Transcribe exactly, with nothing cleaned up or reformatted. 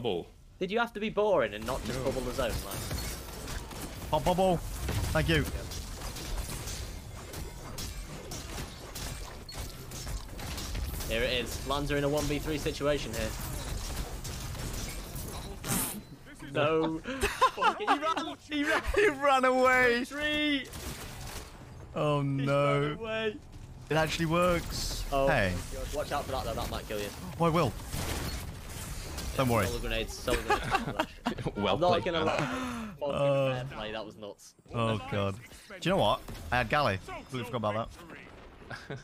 bubble. Did you have to be boring and not just no. bubble the zone, like? Pop bubble. Thank you. Yeah. Here it is. Lanza in a one v three situation here. No. He ran. He ran. He ran away. Tree. Oh no. He ran away. It actually works. Oh, hey. God. Watch out for that though. That might kill you. Oh, I will. Don't worry. Solar grenades. Solar grenades. Well I'm not played. Gonna lie. Uh, play. That was nuts. Oh god. Do you know what? I had galley. I forgot about that.